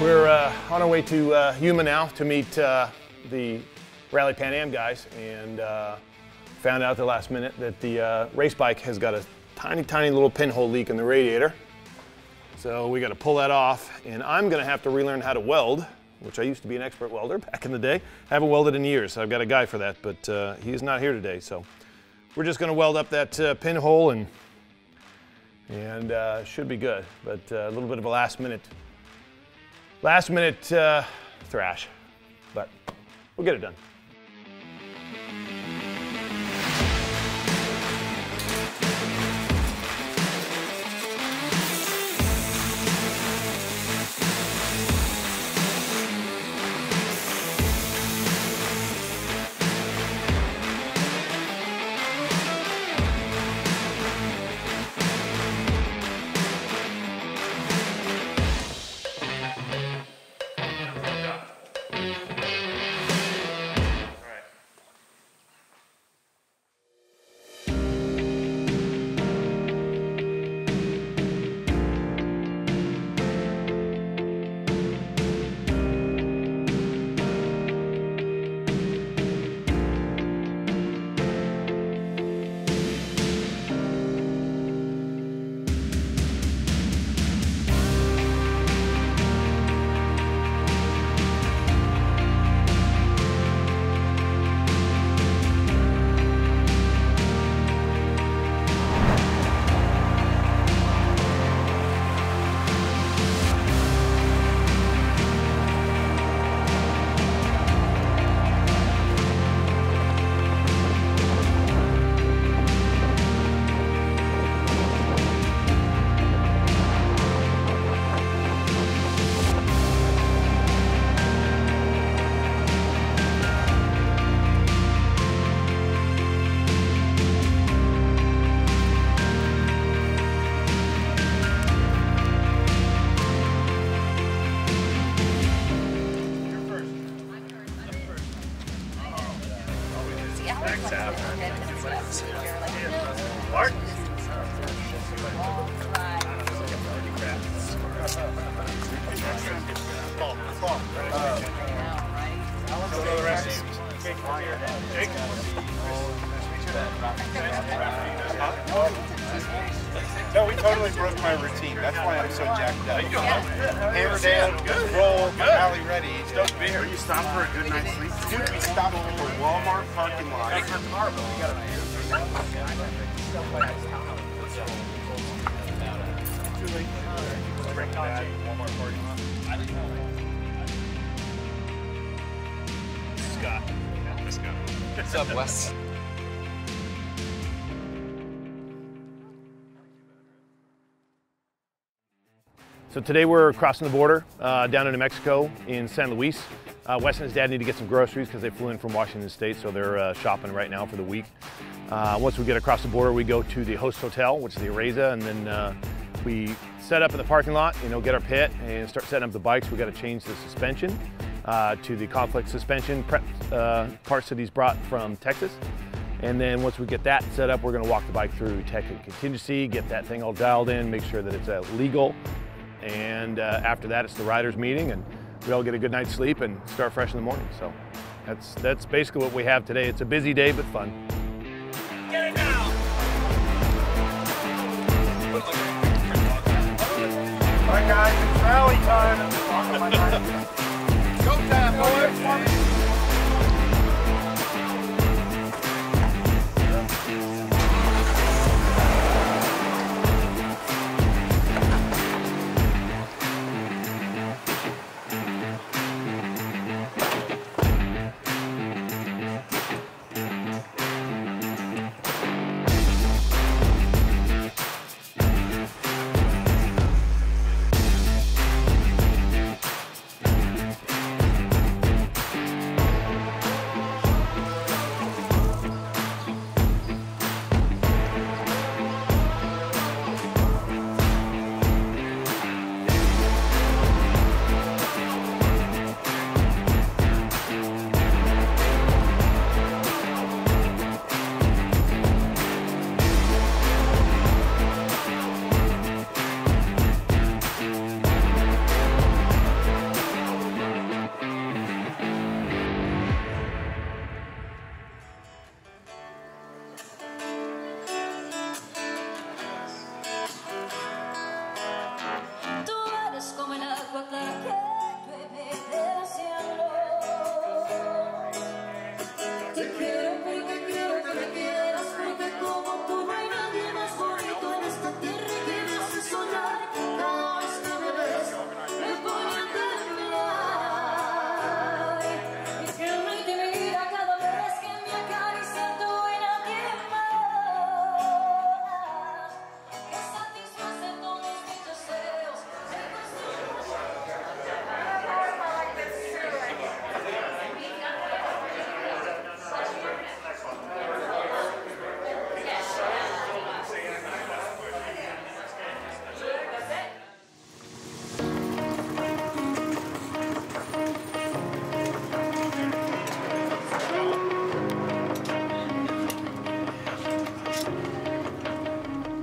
We're on our way to Yuma now to meet the Rally Pan Am guys, and found out at the last minute that the race bike has got a tiny little pinhole leak in the radiator. So we got to pull that off, and I'm going to have to relearn how to weld, which I used to be an expert welder back in the day. I haven't welded in years, so I've got a guy for that, but he's not here today. So we're just going to weld up that pinhole, and should be good. But a little bit of a last minute thrash, but we'll get it done. No, we totally broke my routine. That's why I'm so jacked up. Hammer down, roll, rally ready. Don't be here. You stopped for a good night's sleep? Dude, we stopped at the Walmart parking lot. Too late. Walmart parking lot. Scott. What's up, Wes? So today we're crossing the border down into New Mexico in San Luis. Wes and his dad need to get some groceries because they flew in from Washington State, so they're shopping right now for the week. Once we get across the border, we go to the host hotel, which is the Araiza, and then we set up in the parking lot, you know, get our pit and start setting up the bikes. We got to change the suspension to the Conflict suspension prep parts that he's brought from Texas. And then once we get that set up, we're going to walk the bike through tech and contingency, get that thing all dialed in, make sure that it's legal. And after that, it's the riders' meeting, and we all get a good night's sleep and start fresh in the morning. So that's basically what we have today. It's a busy day, but fun. Get it now. All right, guys, it's rally time. Go time, boys.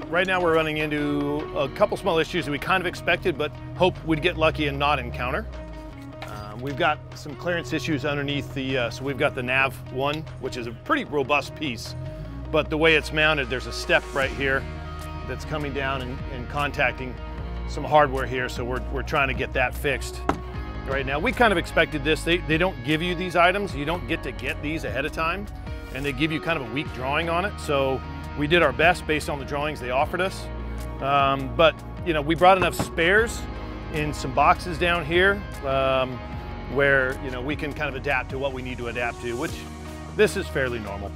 Right now we're running into a couple small issues that we kind of expected, but hoped we'd get lucky and not encounter. We've got some clearance issues underneath the, so we've got the nav one, which is a pretty robust piece, but the way it's mounted, there's a step right here that's coming down and contacting some hardware here, so we're trying to get that fixed. Right now, we kind of expected this. They don't give you these items. You don't get to get these ahead of time, and they give you kind of a weak drawing on it, so we did our best based on the drawings they offered us, but you know, we brought enough spares in some boxes down here where, you know, we can kind of adapt to what we need to adapt to, which this is fairly normal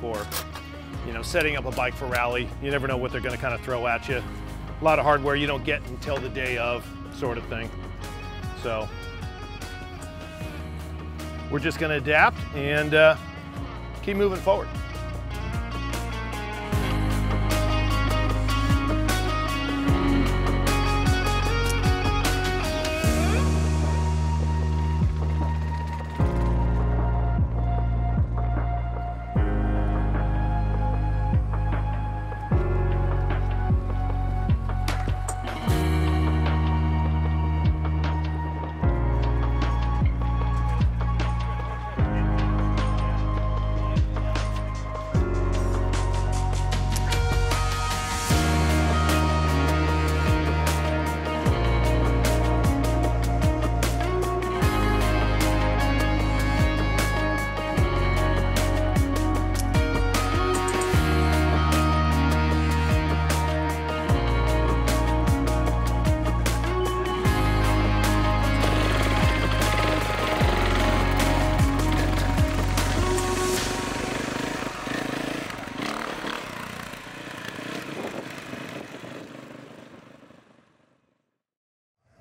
for, you know, setting up a bike for rally. You never know what they're going to kind of throw at you. A lot of hardware you don't get until the day of, sort of thing. So we're just going to adapt and keep moving forward.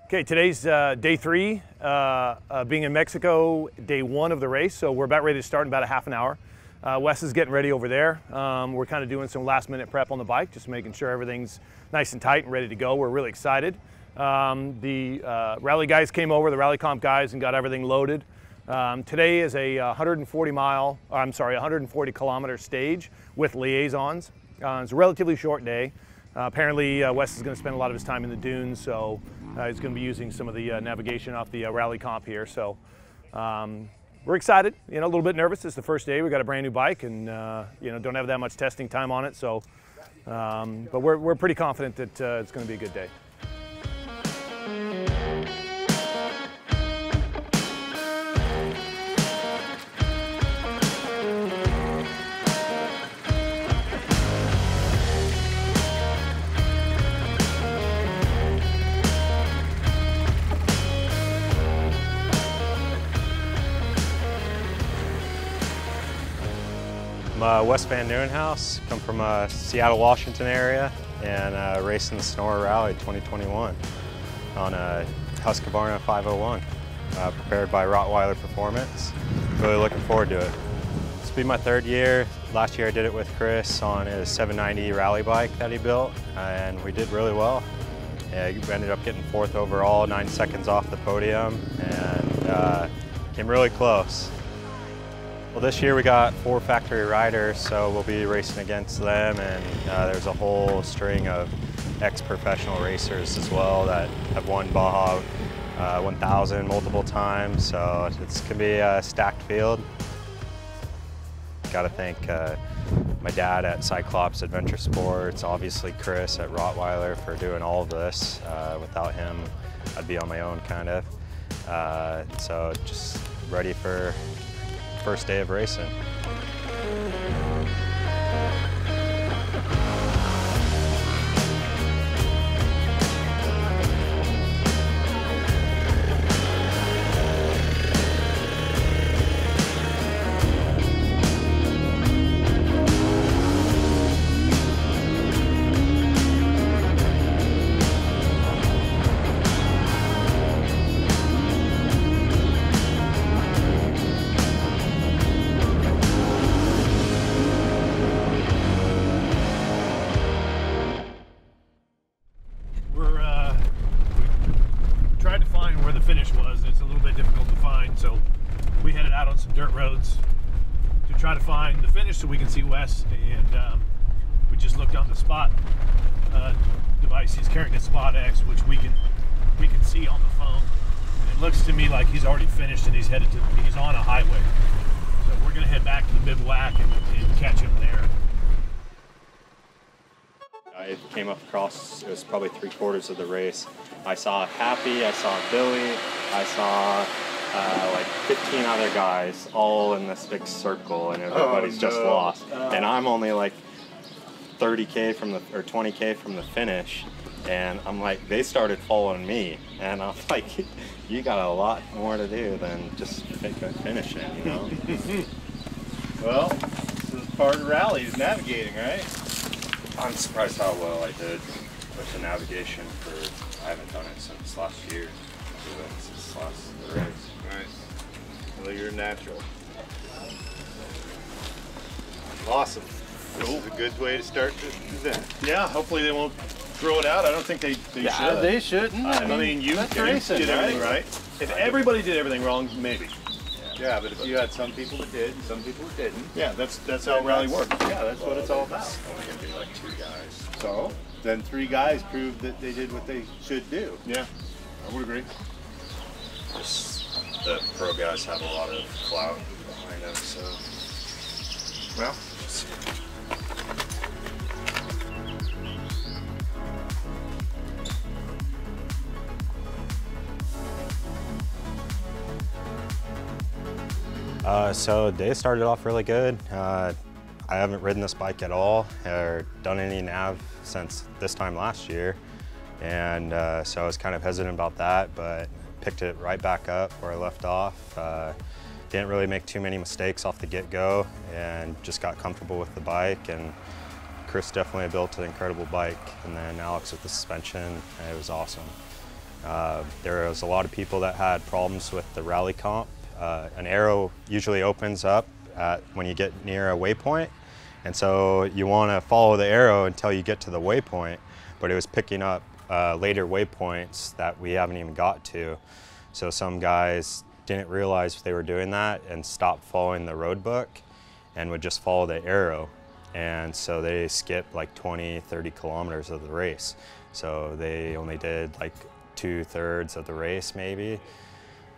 Okay, today's day three, being in Mexico, day one of the race. So we're about ready to start in about a half an hour. Wes is getting ready over there. We're kind of doing some last minute prep on the bike, just making sure everything's nice and tight and ready to go. We're really excited. The rally guys came over, the rally comp guys, and got everything loaded. Today is a 140 kilometer stage with liaisons. It's a relatively short day. Apparently Wes is going to spend a lot of his time in the dunes, so he's going to be using some of the navigation off the rally comp here. So we're excited, you know, a little bit nervous. It's the first day. We got a brand new bike, and you know, don't have that much testing time on it. So, but we're pretty confident that it's going to be a good day. Wes VanNieuwenhuise, come from Seattle, Washington area, and racing the Sonora Rally 2021 on a Husqvarna 501, prepared by Rottweiler Performance. Really looking forward to it. This will be my third year. Last year I did it with Chris on his 790 rally bike that he built, and we did really well. We ended up getting fourth overall, 9 seconds off the podium, and came really close. Well, this year we got 4 factory riders, so we'll be racing against them, and there's a whole string of ex-professional racers as well that have won Baja 1000 multiple times, so it's going to be a stacked field. Got to thank my dad at Cyclops Adventure Sports, obviously Chris at Rottweiler for doing all of this. Without him, I'd be on my own, kind of. So just ready for first day of racing. So we can see Wes, and we just looked on the spot device. He's carrying a Spot X, which we can see on the phone. And it looks to me like he's already finished and he's headed to, he's on a highway. So we're gonna head back to the bivouac and catch him there. I came up across, it was probably 3/4 of the race. I saw Happy, I saw Billy, I saw like 15 other guys all in this big circle, and everybody's just lost. And I'm only like 30K from the, or 20K from the finish, and I'm like, they started following me, and I'm like, you got a lot more to do than just finish it, you know? Well, this is part of rallies, navigating, right? I'm surprised how well I did with the navigation I haven't done it since last year. Since last race. Nice. Well, you're natural. Awesome. Cool. This is a good way to start to do that. Yeah, hopefully they won't throw it out. I don't think they should. They shouldn't. I mean, you did everything right. If everybody did everything wrong, maybe. Yeah, but if you had some people that did and some people that didn't. Yeah, that's how rally works. Yeah, that's what it's all about. Only going to be like 2 guys. So, then 3 guys proved that they did what they should do. Yeah, I would agree. The pro guys have a lot of clout behind them, so. Well, let's see. So day started off really good. I haven't ridden this bike at all or done any nav since this time last year. And so I was kind of hesitant about that, but picked it right back up where I left off. Didn't really make too many mistakes off the get-go and just got comfortable with the bike. And Chris definitely built an incredible bike. And then Alex with the suspension, it was awesome. There was a lot of people that had problems with the rally comp. An arrow usually opens up when you get near a waypoint. And so you want to follow the arrow until you get to the waypoint, but it was picking up later waypoints that we haven't even got to. So some guys didn't realize they were doing that and stopped following the road book and would just follow the arrow. And so they skipped like 20, 30 kilometers of the race. So they only did like 2/3 of the race maybe.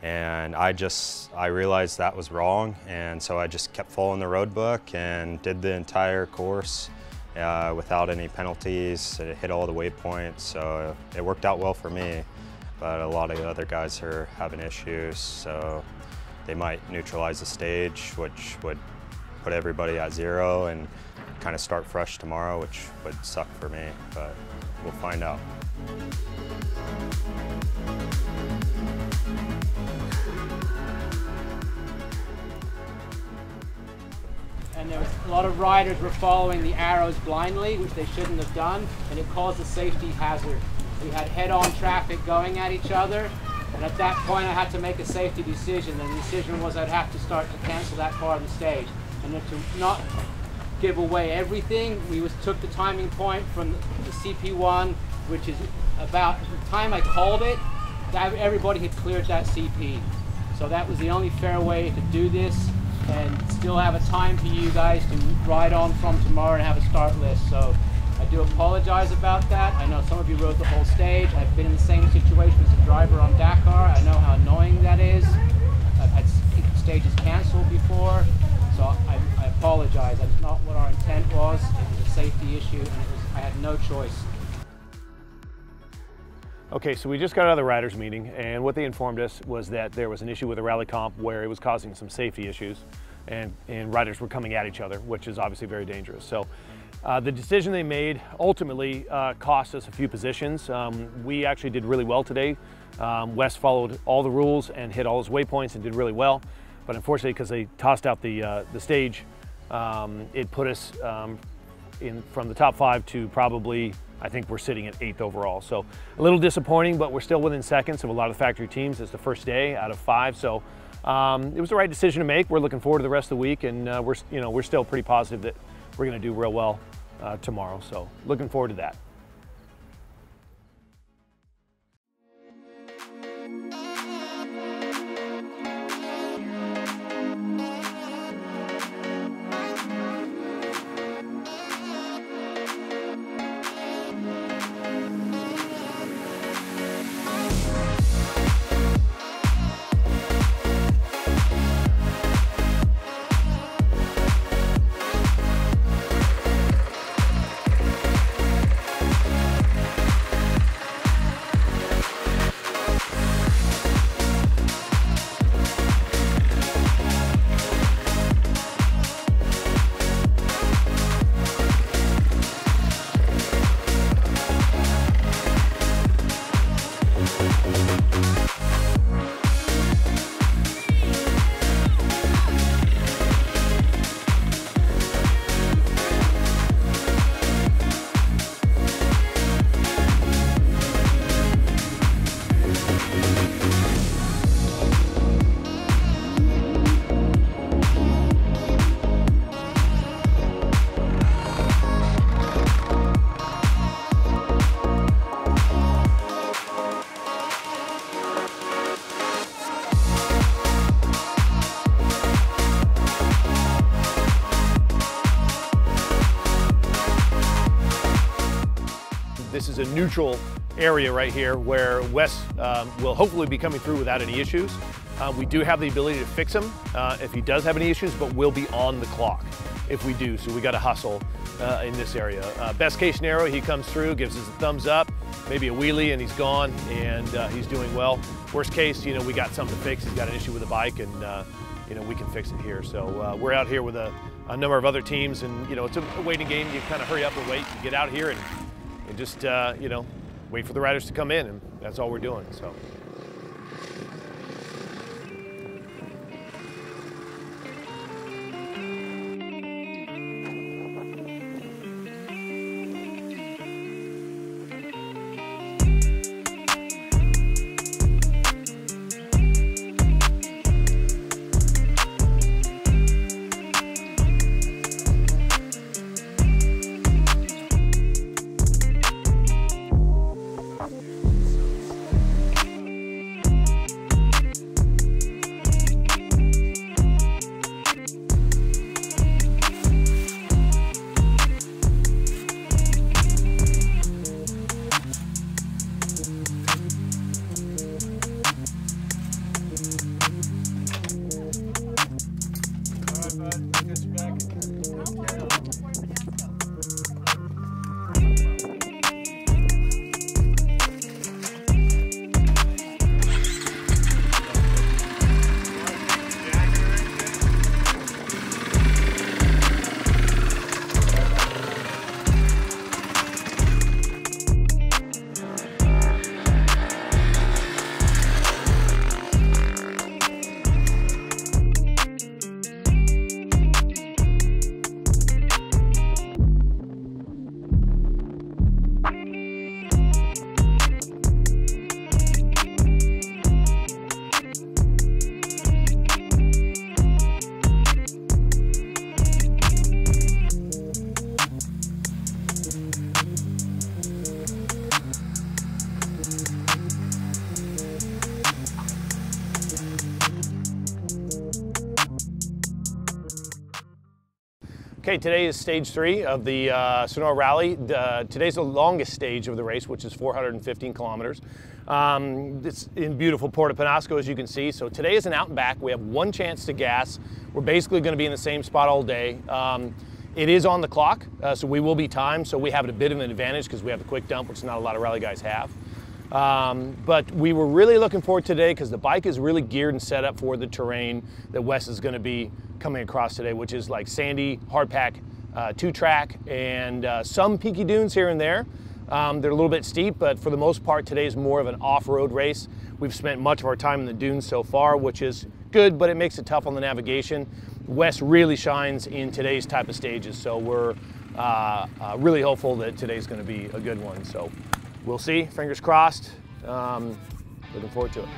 And I realized that was wrong. And so I just kept following the road book and did the entire course. Without any penalties, it hit all the waypoints, so it worked out well for me. But a lot of the other guys are having issues, so they might neutralize the stage, which would put everybody at 0 and kind of start fresh tomorrow, which would suck for me, but we'll find out. And there was a lot of riders were following the arrows blindly, which they shouldn't have done, and it caused a safety hazard. We had head-on traffic going at each other, and at that point I had to make a safety decision, and the decision was I'd have to start to cancel that part of the stage. And to not give away everything, we took the timing point from the CP1, which is about the time I called it, everybody had cleared that CP. So that was the only fair way to do this, and still have a time for you guys to ride on from tomorrow and have a start list. So I do apologize about that. I know some of you rode the whole stage. I've been in the same situation as a driver on Dakar. I know how annoying that is. I've had stages canceled before, so I apologize. That's not what our intent was. It was a safety issue, and I had no choice. Okay, so we just got out of the riders meeting, and what they informed us was that there was an issue with the rally comp where it was causing some safety issues, and riders were coming at each other, which is obviously very dangerous. So the decision they made ultimately cost us a few positions. We actually did really well today. Wes followed all the rules and hit all his waypoints and did really well, but unfortunately, because they tossed out the stage, it put us from the top five to probably, I think we're sitting at 8th overall. So a little disappointing, but we're still within seconds of a lot of factory teams. It's the first day out of 5. So it was the right decision to make. We're looking forward to the rest of the week, and we're still pretty positive that we're going to do real well tomorrow. So looking forward to that. This is a neutral area right here where Wes will hopefully be coming through without any issues. We do have the ability to fix him if he does have any issues, but we'll be on the clock if we do, so we got to hustle in this area. Best case scenario, he comes through, gives us a thumbs up, maybe a wheelie, and he's gone, and he's doing well. Worst case, we got something to fix. He's got an issue with the bike, and we can fix it here. So we're out here with a number of other teams, and it's a waiting game. You kind of hurry up and wait and get out here and just, wait for the riders to come in, and that's all we're doing, so. Okay, today is stage 3 of the Sonora Rally. Today's the longest stage of the race, which is 415 kilometers. It's in beautiful Puerto Peñasco, as you can see. So today is an out and back. We have one chance to gas. We're basically going to be in the same spot all day. It is on the clock, so we will be timed. So we have a bit of an advantage because we have a quick dump, which not a lot of rally guys have. But we were really looking forward to today because the bike is really geared and set up for the terrain that Wes is going to be coming across today, which is like sandy, hard pack, two track, and some peaky dunes here and there. They're a little bit steep, but for the most part, today is more of an off-road race. We've spent much of our time in the dunes so far, which is good, but it makes it tough on the navigation. Wes really shines in today's type of stages, so we're really hopeful that today's going to be a good one. So we'll see, fingers crossed. Looking forward to it.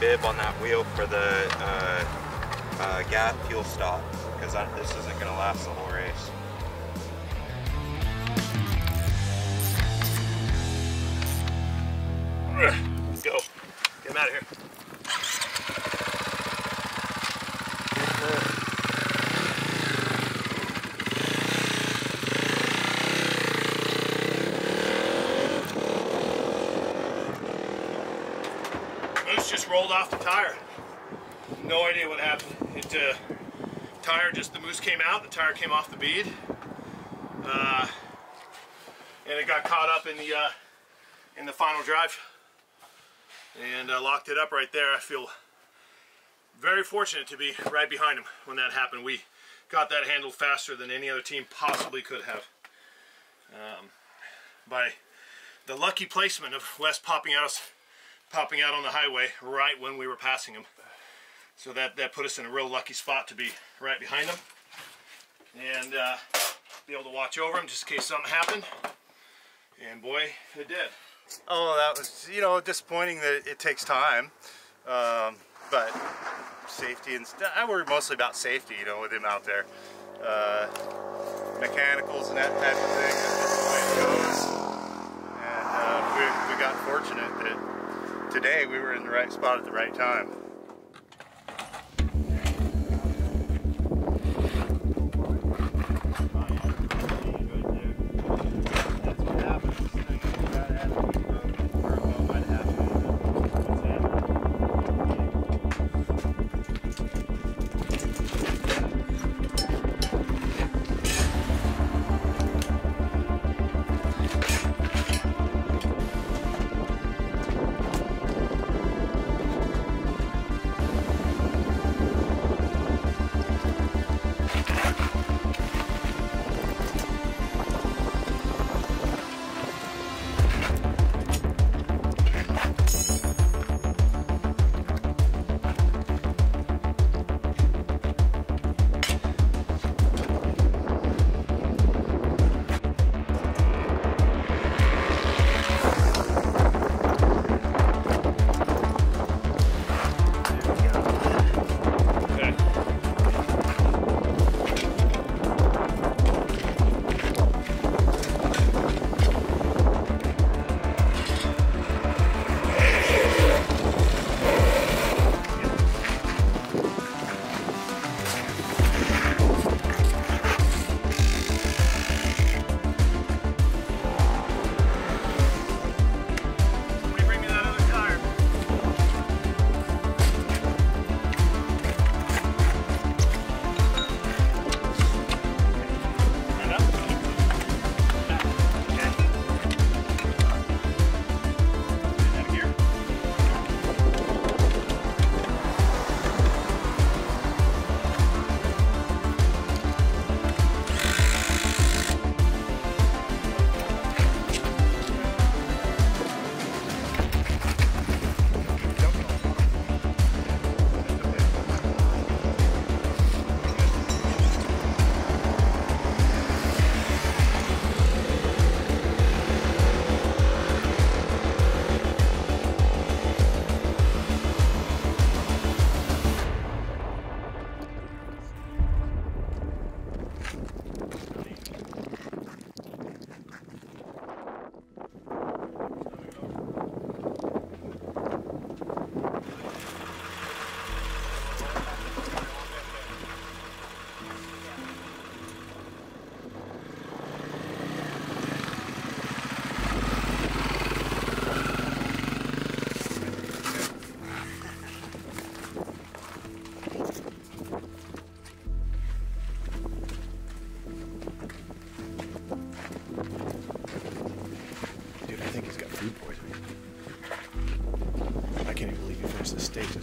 Bib on that wheel for the gap fuel stop, because this isn't going to last the whole race. Let's go. Get him out of here. Rolled off the tire. No idea what happened. It the moose came out, the tire came off the bead, and it got caught up in the final drive, and locked it up right there. I feel very fortunate to be right behind him when that happened. We got that handled faster than any other team possibly could have, by the lucky placement of Wes popping out on the highway right when we were passing him. So that put us in a real lucky spot to be right behind him and be able to watch over him just in case something happened. And boy, it did. Oh, that was, you know, disappointing that it takes time, but safety, and I worry mostly about safety, you know, with him out there. Mechanicals and that type of thing, that's the way it goes. And we got fortunate that today we were in the right spot at the right time.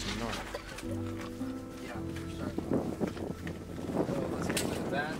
to the north. Yeah, we're starting north. So let's get rid of that.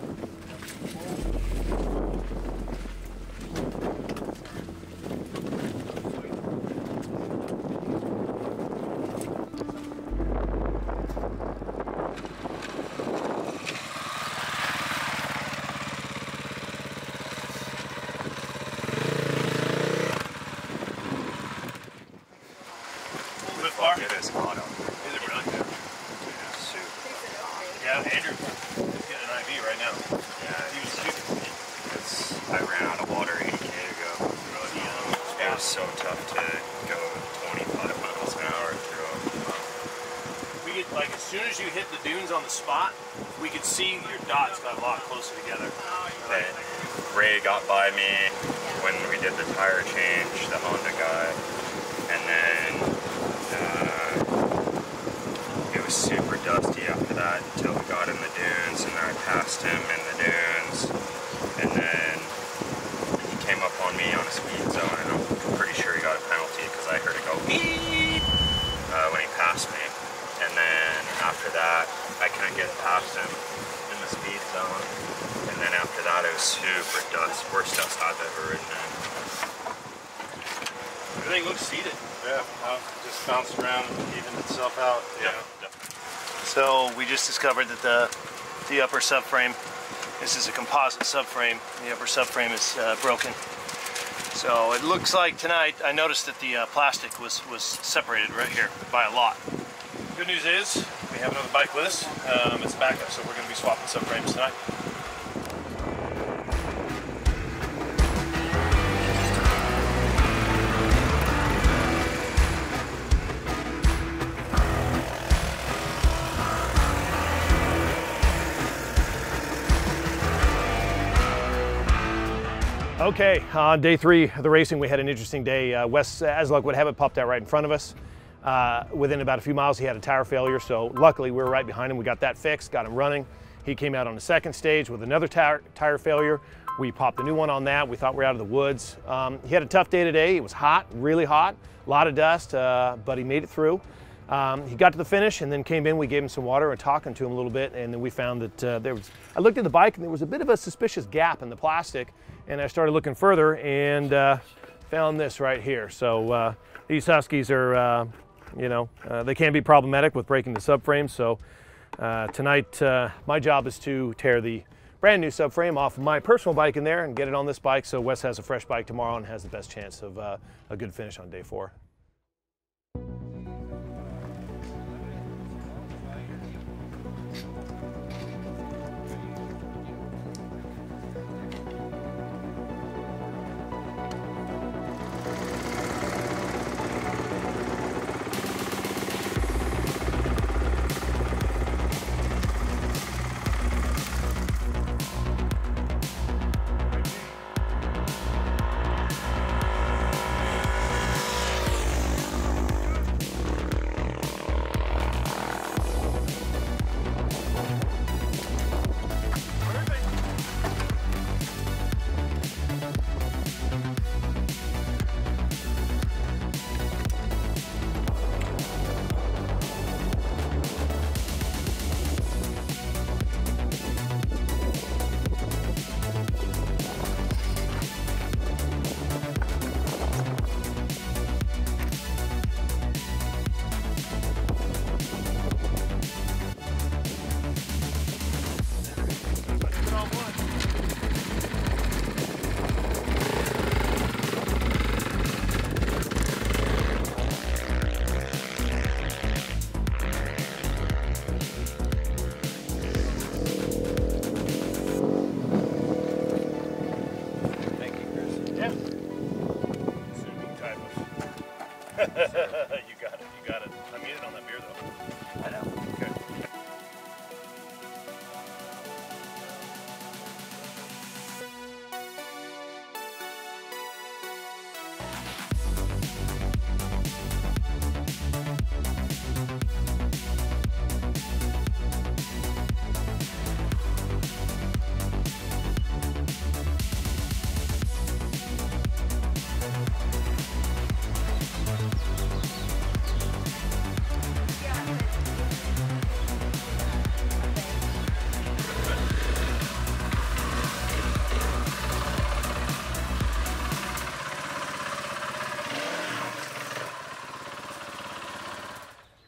Discovered that the upper subframe, this is a composite subframe, the upper subframe is broken. So it looks like tonight I noticed that the plastic was separated right here by a lot. Good news is we have another bike with us. It's backup, so we're going to be swapping subframes tonight. Okay, on day three of the racing, we had an interesting day. Wes, as luck would have it, popped out right in front of us. Within about a few miles, he had a tire failure, so luckily we were right behind him. We got that fixed, got him running. He came out on the second stage with another tire failure. We popped a new one on that. We thought we were out of the woods. He had a tough day today. It was hot, really hot, a lot of dust, but he made it through. He got to the finish and then came in. We gave him some water and talking to him a little bit, and then we found that I looked at the bike and there was a bit of a suspicious gap in the plastic, and I started looking further and found this right here. So these Huskies are, you know, they can be problematic with breaking the subframe. So tonight my job is to tear the brand new subframe off my personal bike in there and get it on this bike so Wes has a fresh bike tomorrow and has the best chance of a good finish on day four.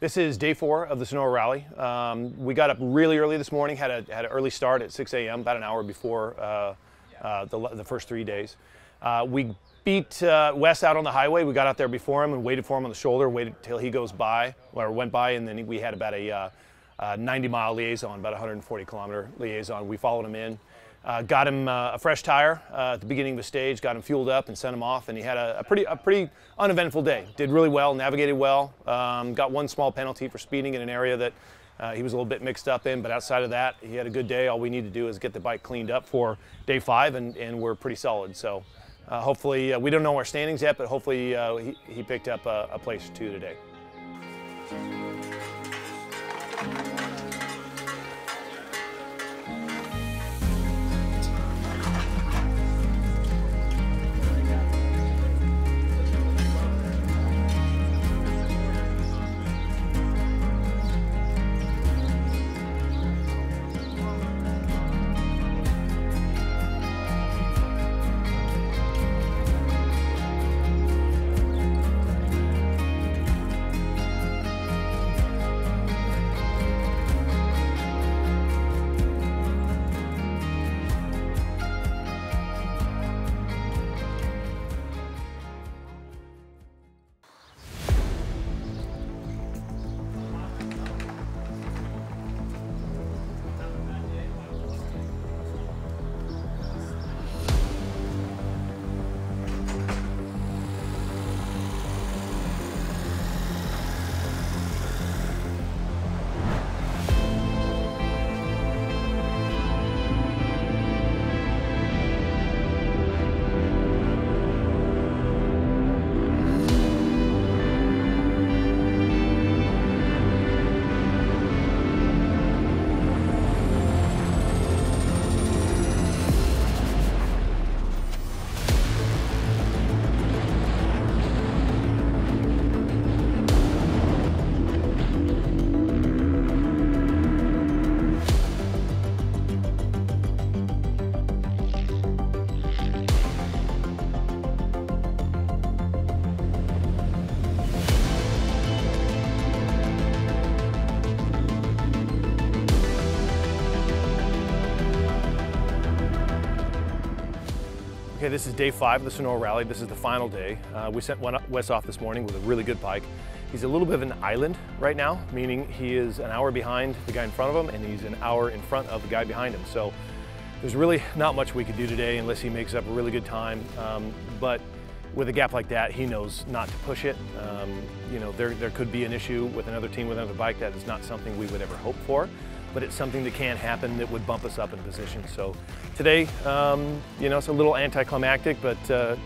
This is day 4 of the Sonora Rally. We got up really early this morning, had an early start at 6 a.m., about an hour before the first 3 days. We beat Wes out on the highway. We got out there before him and waited for him on the shoulder, waited till he goes by, or went by, and then we had about a 90-mile liaison, about 140-kilometer liaison. We followed him in, got him a fresh tire at the beginning of the stage, got him fueled up and sent him off, and he had a pretty uneventful day. Did really well, navigated well, got one small penalty for speeding in an area that he was a little bit mixed up in, but outside of that, he had a good day. All we need to do is get the bike cleaned up for day 5, and we're pretty solid. So hopefully, we don't know our standings yet, but hopefully he picked up a place or two today. Okay, this is day 5 of the Sonora Rally. This is the final day. We sent Wes off this morning with a really good bike. He's a little bit of an island right now, meaning he is an hour behind the guy in front of him, and he's an hour in front of the guy behind him. So there's really not much we could do today unless he makes up a really good time. But with a gap like that, he knows not to push it. You know, there could be an issue with another team with another bike. That is not something we would ever hope for, but it's something that can happen that would bump us up in position. So today, you know, it's a little anticlimactic, but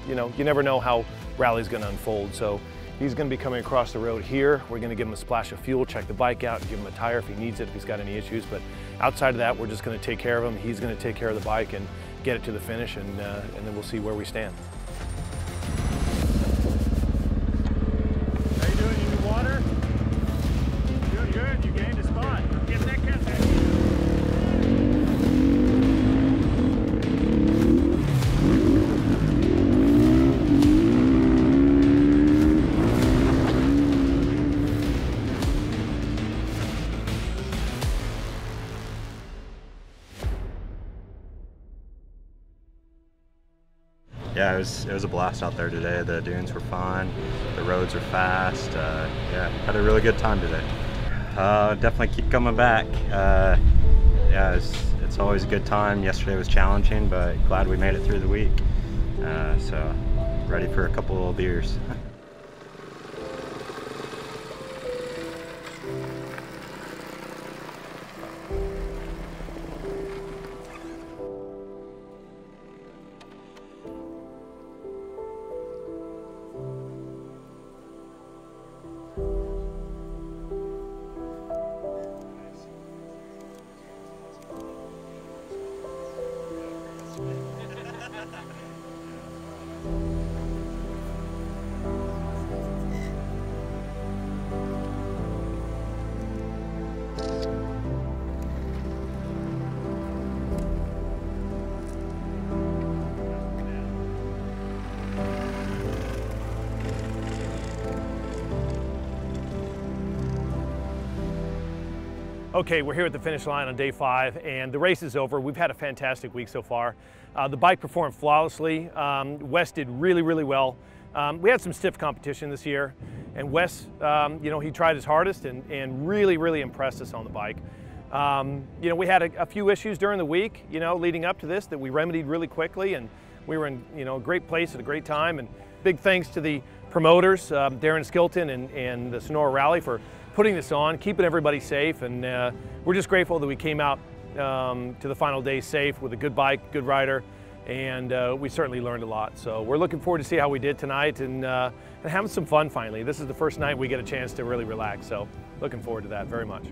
you know, you never know how rally's gonna unfold. So he's gonna be coming across the road here. We're gonna give him a splash of fuel, check the bike out, give him a tire if he needs it, if he's got any issues. But outside of that, we're just gonna take care of him. He's gonna take care of the bike and get it to the finish, and then we'll see where we stand. How you doing, you need water? Doing good, you gained a spot. Get that cafe. Yeah, it was a blast out there today. The dunes were fun, the roads were fast. Yeah, had a really good time today. Definitely keep coming back. Yeah, it's always a good time. Yesterday was challenging, but glad we made it through the week. So ready for a couple little beers. Okay, we're here at the finish line on day 5 and the race is over. We've had a fantastic week so far. The bike performed flawlessly. Wes did really well. We had some stiff competition this year, and Wes, you know, he tried his hardest and really impressed us on the bike. You know, we had a few issues during the week, you know, leading up to this that we remedied really quickly, and we were in, you know, a great place at a great time. And big thanks to the promoters, Darren Skilton and the Sonora Rally, for putting this on, keeping everybody safe, and we're just grateful that we came out to the final day safe with a good bike, good rider, and we certainly learned a lot. So we're looking forward to see how we did tonight and having some fun finally. This is the first night we get a chance to really relax, so looking forward to that very much.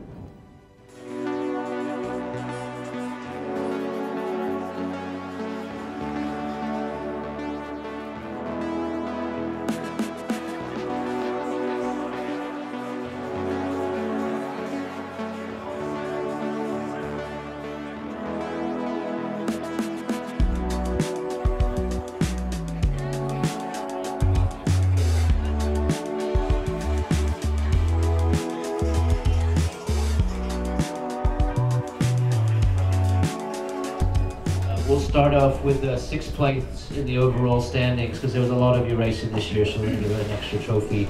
We'll start off with 6th place in the overall standings, because there was a lot of you racing this year, so we're going to give an extra trophy.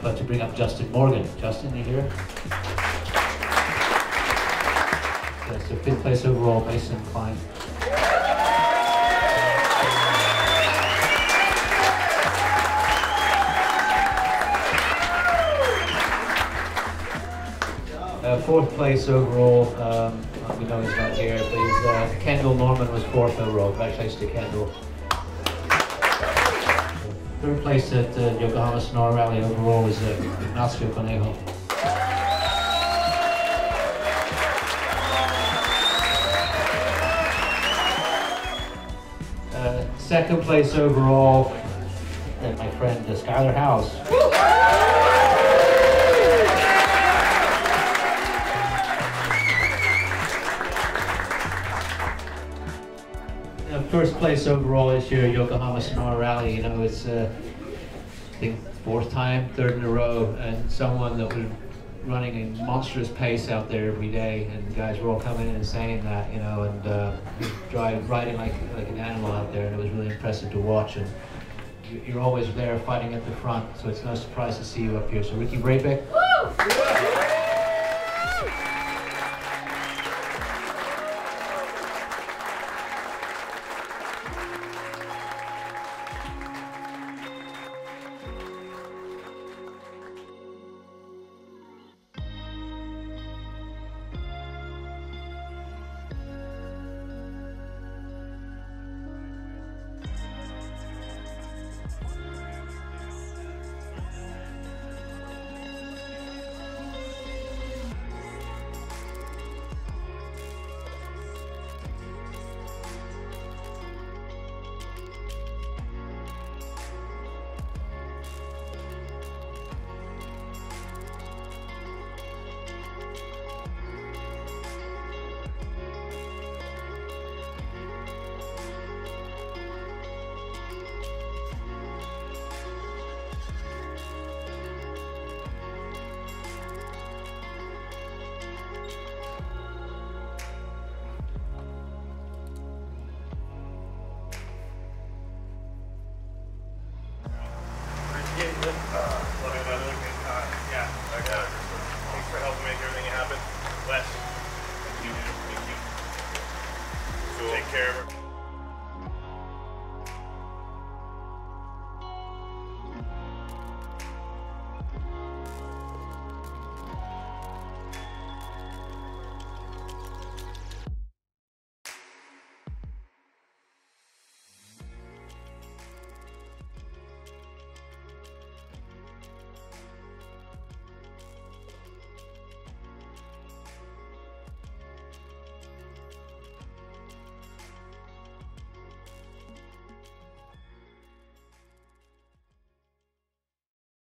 But to bring up Justin Morgan. Justin, you here? Yeah, so 5th place overall, Mason Klein. 4th place overall, we know he's not here, but Kendall Norman was 4th overall. Congratulations to Kendall. 3rd place at Yokohama Sonora Rally overall is Ignacio Conejo. 2nd place overall, my friend Skyler House. 1st place overall this year, Yokohama Sonora Rally. You know, it's I think 4th time, 3rd in a row, and someone that was running a monstrous pace out there every day. And guys were all coming in and saying that, you know, and riding like an animal out there, and it was really impressive to watch. And you're always there fighting at the front, so it's no surprise to see you up here. So Ricky Brabeck. Woo!